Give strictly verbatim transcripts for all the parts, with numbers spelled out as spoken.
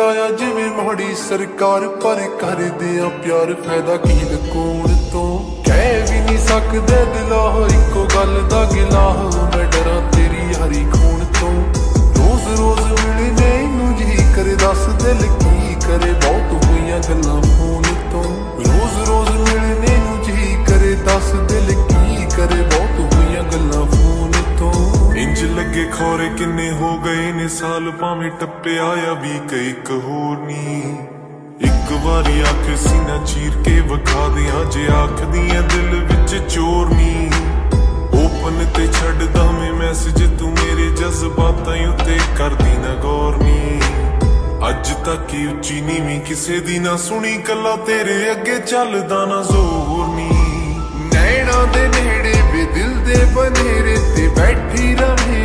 छुड़ाया जिवें माड़ी सरकार, पर कर दिया प्यार फायदा की लकून तो कह भी नहीं सकते दिला इको गल दा गिला। मैं डरा तेरी हरी खून तो रोज रोज मिलने नूं जी करे दस दिल की करे बहुत हुई गल्ला फोन तो रोज रोज मिलने नूं जी करे दस दिल की करे बहुत हुई गल्ला फोन तो। इंज लगे खोरे किन्ने हो गए ने साल भावे टप्पे आया भी कई कहोर नी। एक बारी आख सीना चीर के विखा दिया जे आख दिया दिल विच चोर नी। ओपन ते छड्डदा मैं मैसेज तू मेरे जज्बातां उत्ते करदी ना गौर नी। अज तक उच्ची नीवीं किसे दी ना सुनी कला तेरे अगे चलदा ना जोर नी। नैणा दे नेड़े वे दिल दे बनेरे ते बैठी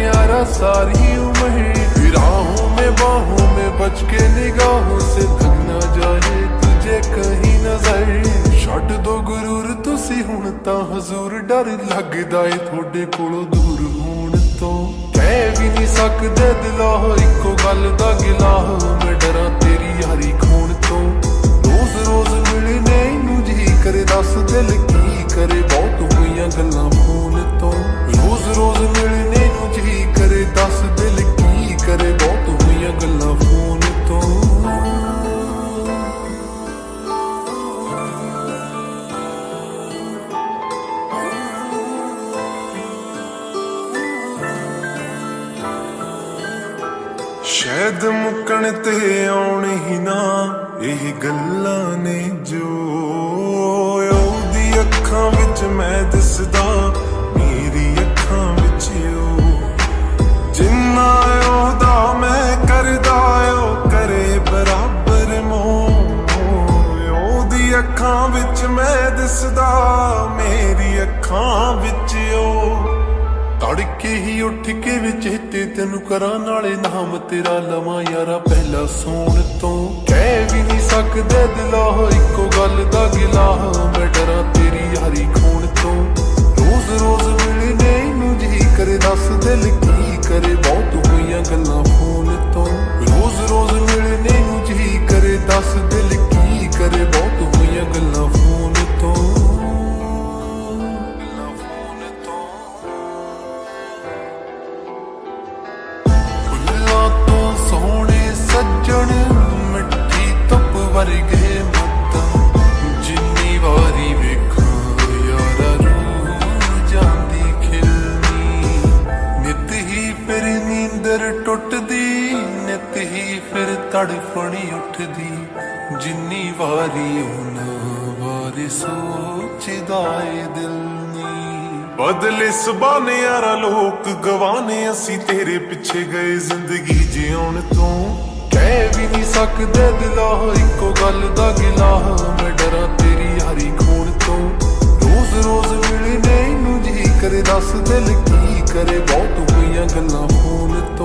यारा सारी उम्र फिराओं में बाहों में बच के निगाहों से थक ना जाए तुझे कहीं नजर। छड्ड दो गुरूर तुसी हुण तां हजूर डर लगदा है थोड़े कोलों दूर होण तो कह भी नहीं सकदे दिला इको गल दा गिला। मैं डरा तेरी यारी खून तो रोज रोज मिलने नूं जी करे दस दिल की करे बहुत हुईयां गल्लां फोन तो रोज रोज मिलने दस दिल की करे बहुत हुई गल्ला फोन तो। शायद मुकण ते आउण ही ना यही गल्ला ने जो ओदी अखां विच मैं दिसदा मेरी अखां विच ओ जिन्ना ओहदा मैं करदा ओ करे बराबर मोह। ओहदी अखां विच मैं दिसदा मेरी अखां विच ओ। तड़के ही उठ के वे चेते तेनू करा नाले नाम तेरा लवां यारा पहला सोन तो कह भी नहीं सकदे दिला इको गल दा गिला। मैं डरा तेरी यारी खून तो रोज रोज मिलने नूं जी करे दस दिल की करे बहुत हुई गल्ला फोन तो रोज रोज मिलने नूं जी करे दस दिल की करे बहुत हुई गल्ला फोन तो। फुल्ला तो सोहणे सजण मिठी धुप वर्गे मत्ता जिन्नी वारी वेखां यारा रूह जांदी खिलनी। नित ही फिर नींदर टुटदी नित ही फिर तड़फणी उठदी जिन्नी वारी उन्ना वारी सोचदा ए दिल नी। बदले सबाने यारा लोक गवाने असी तेरे पिछे गए जिंदगी जिउण तो कह भी नहीं सकदे दिला इको गल दा गिला। मैं डरा तेरी यारी खून तो रोज रोज मिलने नूं जी करे दस दिल की करे बहुत हुई गल्ला फोन तो